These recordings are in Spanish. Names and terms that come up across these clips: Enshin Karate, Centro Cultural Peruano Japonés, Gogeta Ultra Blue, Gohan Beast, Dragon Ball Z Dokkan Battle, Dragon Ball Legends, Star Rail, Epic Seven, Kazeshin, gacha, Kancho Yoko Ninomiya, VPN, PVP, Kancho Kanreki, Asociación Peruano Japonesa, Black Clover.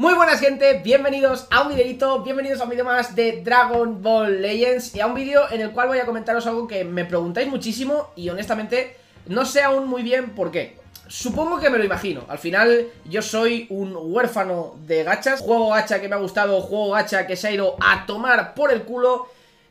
Muy buenas, gente, bienvenidos a un videito, bienvenidos a un vídeo más de Dragon Ball Legends y a un vídeo en el cual voy a comentaros algo que me preguntáis muchísimo y honestamente no sé aún muy bien por qué. Supongo que me lo imagino, al final yo soy un huérfano de gachas, juego gacha que me ha gustado, juego gacha que se ha ido a tomar por el culo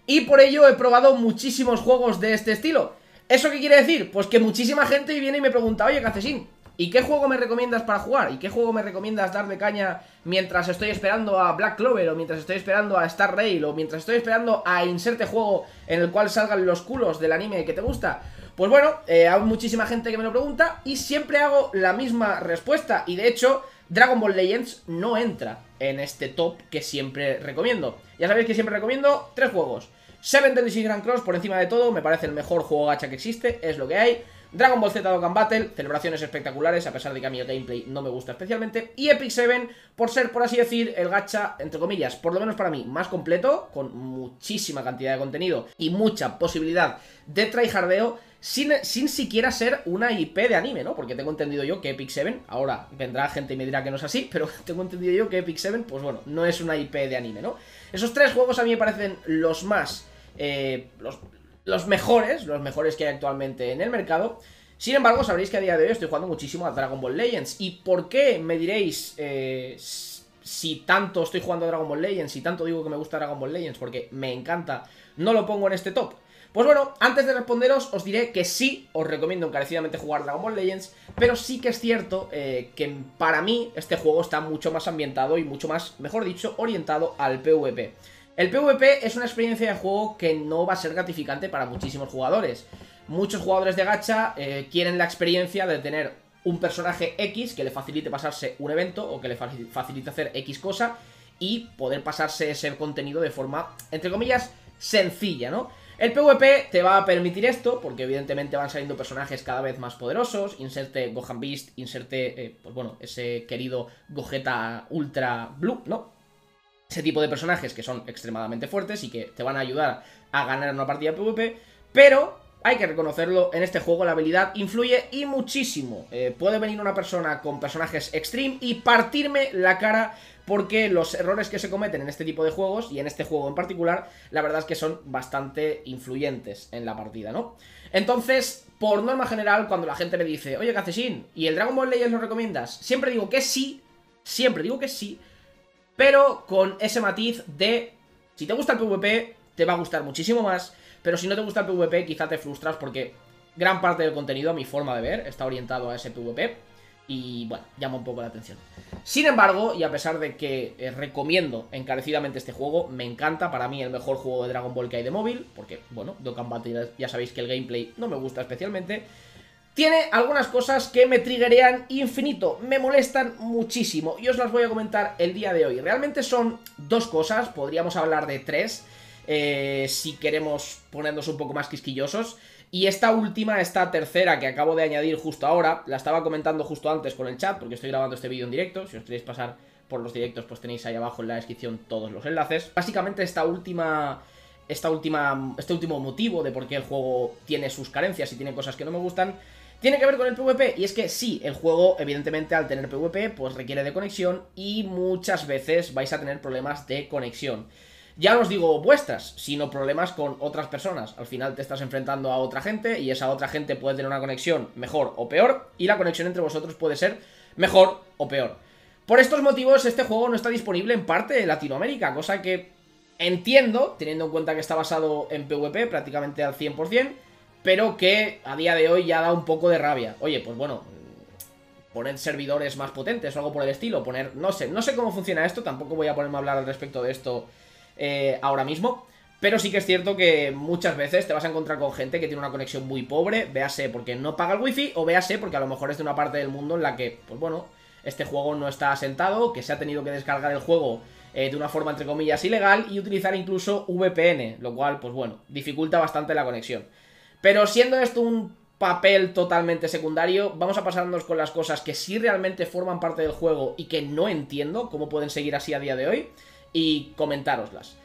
y por ello he probado muchísimos juegos de este estilo. ¿Eso qué quiere decir? Pues que muchísima gente viene y me pregunta, oye, Kazeshin, ¿y qué juego me recomiendas para jugar? ¿Y qué juego me recomiendas dar de caña mientras estoy esperando a Black Clover? O mientras estoy esperando a Star Rail. O mientras estoy esperando a inserte juego en el cual salgan los culos del anime que te gusta. Pues bueno, hay muchísima gente que me lo pregunta y siempre hago la misma respuesta. Y de hecho, Dragon Ball Legends no entra en este top que siempre recomiendo. Ya sabéis que siempre recomiendo tres juegos. Seven Deadly Sins Grand Cross, por encima de todo, me parece el mejor juego gacha que existe, es lo que hay. Dragon Ball Z Dokkan Battle, celebraciones espectaculares, a pesar de que a mí el gameplay no me gusta especialmente. Y Epic Seven, por ser, por así decir, el gacha, entre comillas, por lo menos para mí, más completo, con muchísima cantidad de contenido y mucha posibilidad de tryhardeo, sin siquiera ser una IP de anime, ¿no? Porque tengo entendido yo que Epic Seven, ahora vendrá gente y me dirá que no es así, pero tengo entendido yo que Epic Seven, pues bueno, no es una IP de anime, ¿no? Esos tres juegos a mí me parecen los más... Los mejores que hay actualmente en el mercado. Sin embargo, sabréis que a día de hoy estoy jugando muchísimo a Dragon Ball Legends. ¿Y por qué me diréis si tanto estoy jugando a Dragon Ball Legends, si tanto digo que me gusta Dragon Ball Legends, porque me encanta, no lo pongo en este top? Pues bueno, antes de responderos os diré que sí, os recomiendo encarecidamente jugar Dragon Ball Legends, pero sí que es cierto que para mí este juego está mucho más ambientado y mucho más, mejor dicho, orientado al PvP. El PvP es una experiencia de juego que no va a ser gratificante para muchísimos jugadores. Muchos jugadores de gacha quieren la experiencia de tener un personaje X que le facilite pasarse un evento o que le facilite hacer X cosa y poder pasarse ese contenido de forma, entre comillas, sencilla, ¿no? El PvP te va a permitir esto porque evidentemente van saliendo personajes cada vez más poderosos. Inserte Gohan Beast, inserte, pues bueno, ese querido Gogeta Ultra Blue, ¿no? Ese tipo de personajes que son extremadamente fuertes y que te van a ayudar a ganar una partida de PvP, pero hay que reconocerlo, en este juego la habilidad influye y muchísimo. Puede venir una persona con personajes extreme y partirme la cara porque los errores que se cometen en este tipo de juegos, y en este juego en particular, la verdad es que son bastante influyentes en la partida, ¿no? Entonces, por norma general, cuando la gente me dice, oye, Kazeshin, ¿y el Dragon Ball Legends lo recomiendas? Siempre digo que sí, pero con ese matiz de, si te gusta el PvP, te va a gustar muchísimo más, pero si no te gusta el PvP, quizá te frustras porque gran parte del contenido, a mi forma de ver, está orientado a ese PvP y, bueno, llama un poco la atención. Sin embargo, y a pesar de que recomiendo encarecidamente este juego, me encanta, para mí el mejor juego de Dragon Ball que hay de móvil, porque, bueno, Dokkan Battle ya sabéis que el gameplay no me gusta especialmente. Tiene algunas cosas que me triggerean infinito, me molestan muchísimo y os las voy a comentar el día de hoy. Realmente son dos cosas, podríamos hablar de tres, si queremos ponernos un poco más quisquillosos. Y esta última, esta tercera que acabo de añadir justo ahora, la estaba comentando justo antes con el chat porque estoy grabando este vídeo en directo. Si os queréis pasar por los directos, pues tenéis ahí abajo en la descripción todos los enlaces. Básicamente este último motivo de por qué el juego tiene sus carencias y tiene cosas que no me gustan tiene que ver con el PvP, y es que sí, el juego evidentemente al tener PvP pues requiere de conexión y muchas veces vais a tener problemas de conexión. Ya no os digo vuestras, sino problemas con otras personas. Al final te estás enfrentando a otra gente y esa otra gente puede tener una conexión mejor o peor y la conexión entre vosotros puede ser mejor o peor. Por estos motivos este juego no está disponible en parte de Latinoamérica, cosa que entiendo, teniendo en cuenta que está basado en PvP prácticamente al 100%, pero que a día de hoy ya da un poco de rabia. Oye, pues bueno, poner servidores más potentes o algo por el estilo, poner... No sé cómo funciona esto, tampoco voy a ponerme a hablar al respecto de esto ahora mismo, pero sí que es cierto que muchas veces te vas a encontrar con gente que tiene una conexión muy pobre, véase porque no paga el wifi o véase porque a lo mejor es de una parte del mundo en la que, pues bueno, este juego no está asentado, que se ha tenido que descargar el juego de una forma, entre comillas, ilegal y utilizar incluso VPN, lo cual, pues bueno, dificulta bastante la conexión. Pero siendo esto un papel totalmente secundario, vamos a pasarnos con las cosas que sí realmente forman parte del juego y que no entiendo cómo pueden seguir así a día de hoy y comentároslas.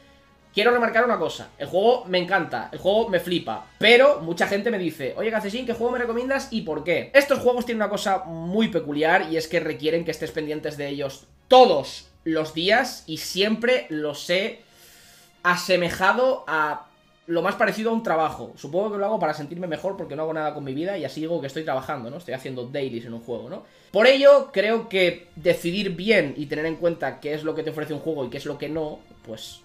Quiero remarcar una cosa, el juego me encanta, el juego me flipa, pero mucha gente me dice, oye, Kazeshin, ¿qué juego me recomiendas y por qué? Estos juegos tienen una cosa muy peculiar y es que requieren que estés pendientes de ellos todos los días y siempre los he asemejado a lo más parecido a un trabajo. Supongo que lo hago para sentirme mejor porque no hago nada con mi vida y así digo que estoy trabajando, ¿no? Estoy haciendo dailies en un juego, ¿no? Por ello, creo que decidir bien y tener en cuenta qué es lo que te ofrece un juego y qué es lo que no, pues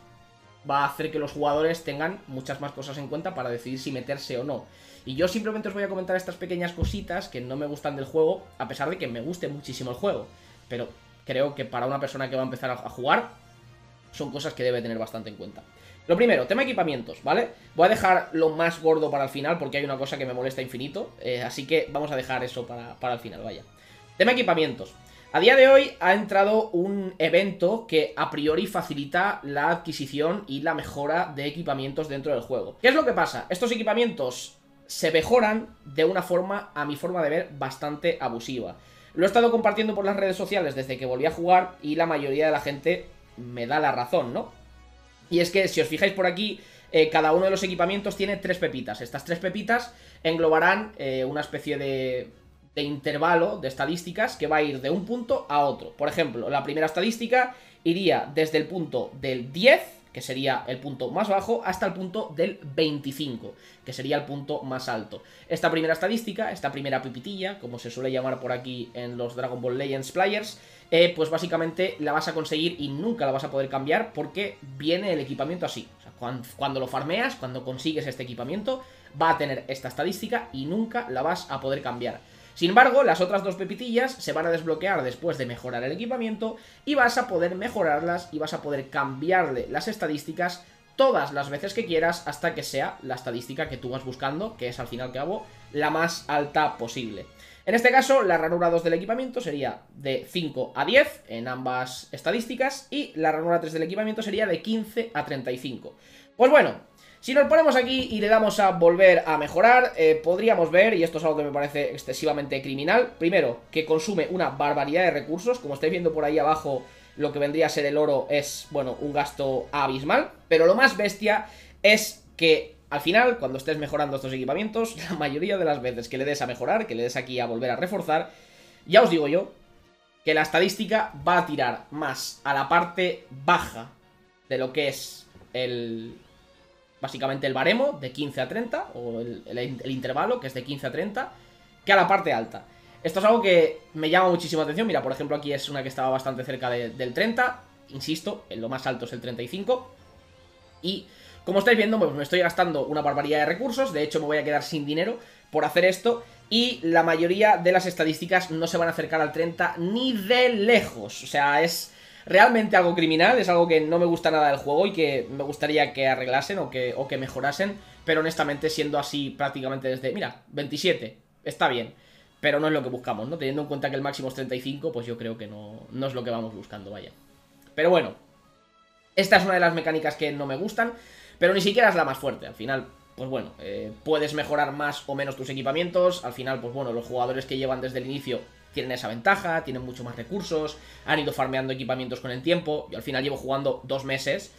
va a hacer que los jugadores tengan muchas más cosas en cuenta para decidir si meterse o no. Y yo simplemente os voy a comentar estas pequeñas cositas que no me gustan del juego, a pesar de que me guste muchísimo el juego. Pero creo que para una persona que va a empezar a jugar, son cosas que debe tener bastante en cuenta. Lo primero, tema equipamientos, ¿vale? Voy a dejar lo más gordo para el final porque hay una cosa que me molesta infinito, así que vamos a dejar eso para el final, vaya. Tema equipamientos. A día de hoy ha entrado un evento que a priori facilita la adquisición y la mejora de equipamientos dentro del juego. ¿Qué es lo que pasa? Estos equipamientos se mejoran de una forma, a mi forma de ver, bastante abusiva. Lo he estado compartiendo por las redes sociales desde que volví a jugar y la mayoría de la gente me da la razón, ¿no? Y es que si os fijáis por aquí, cada uno de los equipamientos tiene 3 pepitas. Estas 3 pepitas englobarán una especie de intervalo de estadísticas que va a ir de un punto a otro. Por ejemplo, la primera estadística iría desde el punto del 10, que sería el punto más bajo, hasta el punto del 25, que sería el punto más alto. Esta primera estadística, esta primera pepitilla, como se suele llamar por aquí en los Dragon Ball Legends Players, pues básicamente la vas a conseguir y nunca la vas a poder cambiar porque viene el equipamiento así. O sea, cuando lo farmeas, cuando consigues este equipamiento, va a tener esta estadística y nunca la vas a poder cambiar. Sin embargo, las otras 2 pepitillas se van a desbloquear después de mejorar el equipamiento y vas a poder mejorarlas y vas a poder cambiarle las estadísticas todas las veces que quieras hasta que sea la estadística que tú vas buscando, que es al fin y al cabo la más alta posible. En este caso, la ranura 2 del equipamiento sería de 5 a 10 en ambas estadísticas y la ranura 3 del equipamiento sería de 15 a 35. Pues bueno, si nos ponemos aquí y le damos a volver a mejorar, podríamos ver, y esto es algo que me parece excesivamente criminal, primero, que consume una barbaridad de recursos, como estáis viendo por ahí abajo, lo que vendría a ser el oro es, bueno, un gasto abismal, pero lo más bestia es que al final, cuando estés mejorando estos equipamientos, la mayoría de las veces que le des a mejorar, que le des aquí a volver a reforzar, ya os digo yo, que la estadística va a tirar más a la parte baja de lo que es el... básicamente el baremo de 15 a 30, o el intervalo, que es de 15 a 30, que a la parte alta. Esto es algo que me llama muchísima atención. Mira, por ejemplo, aquí es una que estaba bastante cerca del 30, insisto, en lo más alto es el 35. Y como estáis viendo, pues me estoy gastando una barbaridad de recursos, de hecho me voy a quedar sin dinero por hacer esto. Y la mayoría de las estadísticas no se van a acercar al 30 ni de lejos, o sea, es... realmente algo criminal, es algo que no me gusta nada del juego y que me gustaría que arreglasen o que mejorasen, pero honestamente siendo así prácticamente desde, mira, 27, está bien, pero no es lo que buscamos, ¿no? Teniendo en cuenta que el máximo es 35, pues yo creo que no es lo que vamos buscando, vaya. Pero bueno, esta es una de las mecánicas que no me gustan, pero ni siquiera es la más fuerte, al final... pues bueno, puedes mejorar más o menos tus equipamientos, al final, pues bueno, los jugadores que llevan desde el inicio tienen esa ventaja, tienen mucho más recursos, han ido farmeando equipamientos con el tiempo, yo al final llevo jugando 2 meses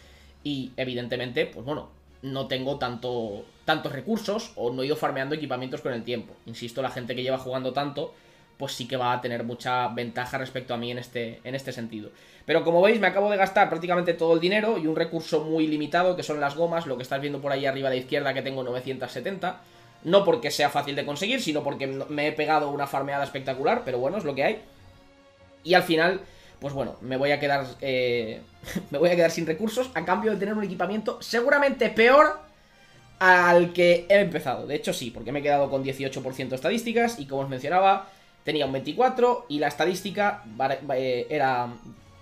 y evidentemente, pues bueno, no tengo tantos recursos o no he ido farmeando equipamientos con el tiempo. Insisto, la gente que lleva jugando tanto, pues sí que va a tener mucha ventaja respecto a mí en este sentido. Pero como veis, me acabo de gastar prácticamente todo el dinero y un recurso muy limitado, que son las gomas, lo que estáis viendo por ahí arriba a la izquierda, que tengo 970. No porque sea fácil de conseguir, sino porque me he pegado una farmeada espectacular, pero bueno, es lo que hay. Y al final, pues bueno, me voy a quedar sin recursos a cambio de tener un equipamiento seguramente peor al que he empezado. De hecho sí, porque me he quedado con 18% de estadísticas y como os mencionaba... tenía un 24 y la estadística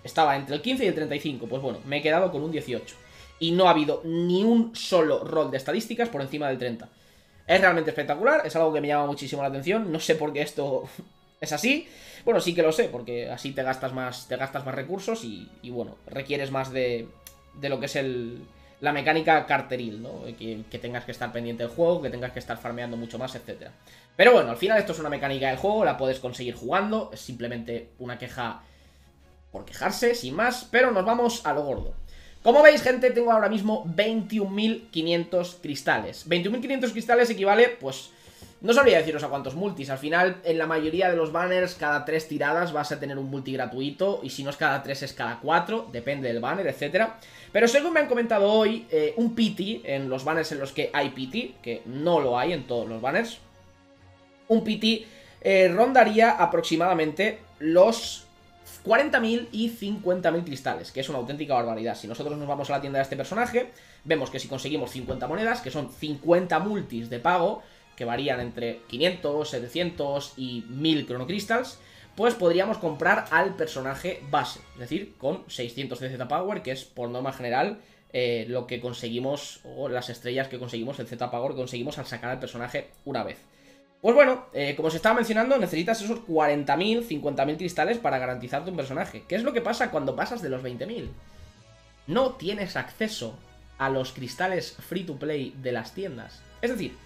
estaba entre el 15 y el 35. Pues bueno, me he quedado con un 18. Y no ha habido ni un solo rol de estadísticas por encima del 30. Es realmente espectacular, es algo que me llama muchísimo la atención. No sé por qué esto es así. Bueno, sí que lo sé, porque así te gastas más recursos y bueno, requieres más de lo que es la mecánica carteril, ¿no? Que tengas que estar pendiente del juego, que tengas que estar farmeando mucho más, etcétera. Pero bueno, al final esto es una mecánica del juego, la puedes conseguir jugando, es simplemente una queja por quejarse, sin más, pero nos vamos a lo gordo. Como veis, gente, tengo ahora mismo 21.500 cristales. 21.500 cristales equivale, pues, No sabría deciros a cuántos multis. Al final, en la mayoría de los banners, cada 3 tiradas vas a tener un multi gratuito. Y si no es cada 3, es cada 4. Depende del banner, etcétera. Pero según me han comentado hoy, un pity en los banners en los que hay pity, que no lo hay en todos los banners, un pity rondaría aproximadamente los 40.000 y 50.000 cristales, que es una auténtica barbaridad. Si nosotros nos vamos a la tienda de este personaje, vemos que si conseguimos 50 monedas, que son 50 multis de pago, que varían entre 500, 700 y 1000 cronocristals, pues podríamos comprar al personaje base, es decir, con 600 de Z-Power, que es por norma general lo que conseguimos, o las estrellas que conseguimos, el Z-Power que conseguimos al sacar al personaje una vez. Pues bueno, como os estaba mencionando, necesitas esos 40.000, 50.000 cristales para garantizarte un personaje. ¿Qué es lo que pasa cuando pasas de los 20.000? No tienes acceso a los cristales free to play de las tiendas. Es decir,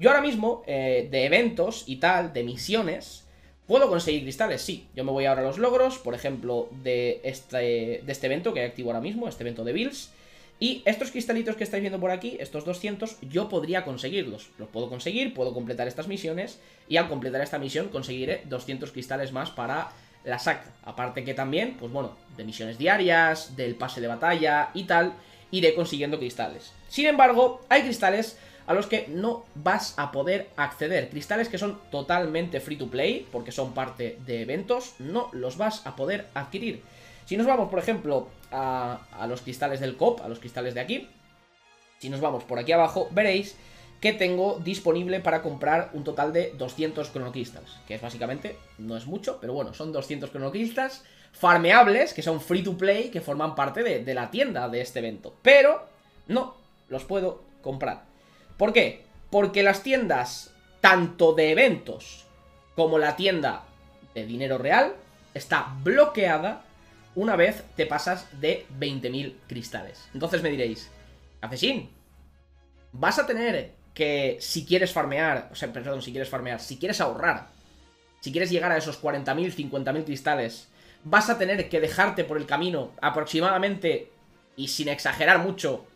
yo ahora mismo, de eventos y tal, de misiones, puedo conseguir cristales, sí. Yo me voy ahora a los logros, por ejemplo, de este evento que activo ahora mismo, este evento de Bills. Y estos cristalitos que estáis viendo por aquí, estos 200, yo podría conseguirlos. Los puedo conseguir, puedo completar estas misiones. Y al completar esta misión conseguiré 200 cristales más para la saca. Aparte que también, pues bueno, de misiones diarias, del pase de batalla y tal, iré consiguiendo cristales. Sin embargo, hay cristales a los que no vas a poder acceder. Cristales que son totalmente free to play, porque son parte de eventos, no los vas a poder adquirir. Si nos vamos, por ejemplo, a los cristales del COP, a los cristales de aquí, si nos vamos por aquí abajo, veréis que tengo disponible para comprar un total de 200 cronocristals, que es básicamente, no es mucho, pero bueno, son 200 cronocristals farmeables, que son free to play, que forman parte de la tienda de este evento, pero no los puedo comprar. ¿Por qué? Porque las tiendas, tanto de eventos como la tienda de dinero real, está bloqueada una vez te pasas de 20.000 cristales. Entonces me diréis, Kazeshin, vas a tener que, si quieres farmear, o sea, perdón, si quieres farmear, si quieres ahorrar, si quieres llegar a esos 40.000, 50.000 cristales, vas a tener que dejarte por el camino aproximadamente, y sin exagerar mucho,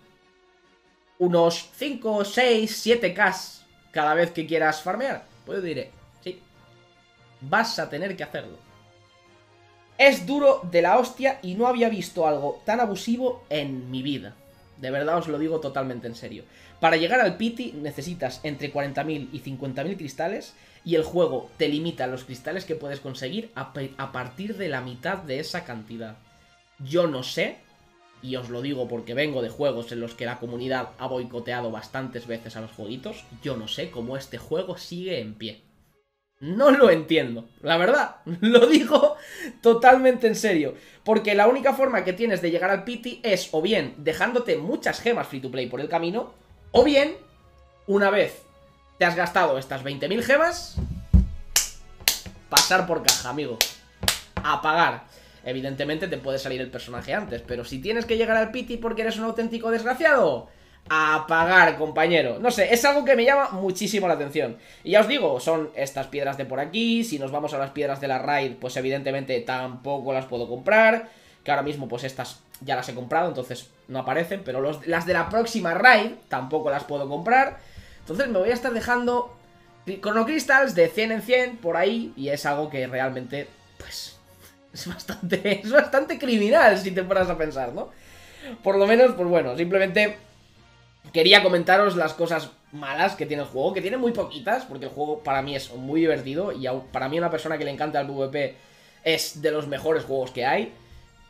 unos 5, 6, 7k cada vez que quieras farmear. Pues yo diré, sí, vas a tener que hacerlo. Es duro de la hostia y no había visto algo tan abusivo en mi vida. De verdad os lo digo totalmente en serio. Para llegar al pity necesitas entre 40.000 y 50.000 cristales y el juego te limita los cristales que puedes conseguir a partir de la mitad de esa cantidad. Yo no sé, y os lo digo porque vengo de juegos en los que la comunidad ha boicoteado bastantes veces a los jueguitos, yo no sé cómo este juego sigue en pie. No lo entiendo, la verdad, lo digo totalmente en serio, porque la única forma que tienes de llegar al pity es o bien dejándote muchas gemas free to play por el camino, o bien, una vez te has gastado estas 20.000 gemas, pasar por caja, amigo, a pagar. Evidentemente te puede salir el personaje antes, pero si tienes que llegar al pity porque eres un auténtico desgraciado, a pagar, compañero. No sé, es algo que me llama muchísimo la atención. Y ya os digo, son estas piedras de por aquí. Si nos vamos a las piedras de la raid, pues evidentemente tampoco las puedo comprar, que ahora mismo pues estas ya las he comprado, entonces no aparecen. Pero las de la próxima raid tampoco las puedo comprar. Entonces me voy a estar dejando cronocristals de 100 en 100 por ahí. Y es algo que realmente, pues, es bastante criminal si te paras a pensar, ¿no? Por lo menos, pues bueno, simplemente quería comentaros las cosas malas que tiene el juego, que tiene muy poquitas, porque el juego para mí es muy divertido y para mí, una persona que le encanta el PvP, es de los mejores juegos que hay.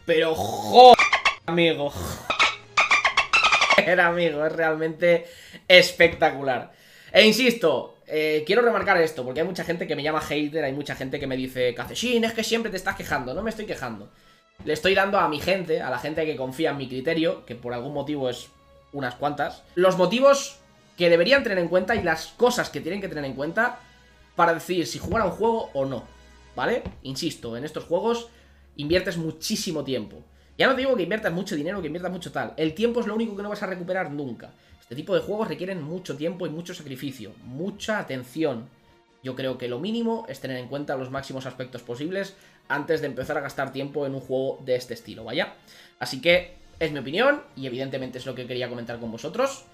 Pero joder, amigo, joder, amigo, es realmente espectacular. E insisto, quiero remarcar esto, porque hay mucha gente que me llama hater, hay mucha gente que me dice, Kazeshin, es que siempre te estás quejando. No me estoy quejando, le estoy dando a mi gente, a la gente que confía en mi criterio, que por algún motivo es unas cuantas, los motivos que deberían tener en cuenta y las cosas que tienen que tener en cuenta para decidir si jugar a un juego o no, ¿vale? Insisto, en estos juegos inviertes muchísimo tiempo. Ya no te digo que inviertas mucho dinero, que inviertas mucho tal. El tiempo es lo único que no vas a recuperar nunca. Este tipo de juegos requieren mucho tiempo y mucho sacrificio, mucha atención. Yo creo que lo mínimo es tener en cuenta los máximos aspectos posibles antes de empezar a gastar tiempo en un juego de este estilo, ¿vaya? Así que es mi opinión y evidentemente es lo que quería comentar con vosotros.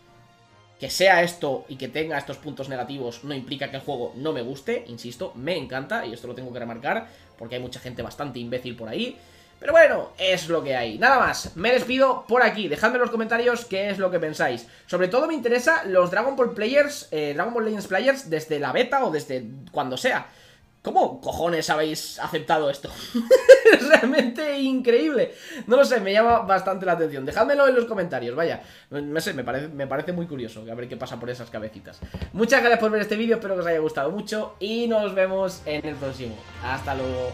Que sea esto y que tenga estos puntos negativos no implica que el juego no me guste, insisto, me encanta y esto lo tengo que remarcar porque hay mucha gente bastante imbécil por ahí. Pero bueno, es lo que hay. Nada más, me despido por aquí. Dejadme en los comentarios qué es lo que pensáis. Sobre todo me interesa los Dragon Ball Players, Dragon Ball Legends Players desde la beta o desde cuando sea. ¿Cómo cojones habéis aceptado esto? Es realmente increíble. No lo sé, me llama bastante la atención. Dejádmelo en los comentarios, vaya. No sé, me parece muy curioso. A ver qué pasa por esas cabecitas. Muchas gracias por ver este vídeo, espero que os haya gustado mucho. Y nos vemos en el próximo. Hasta luego.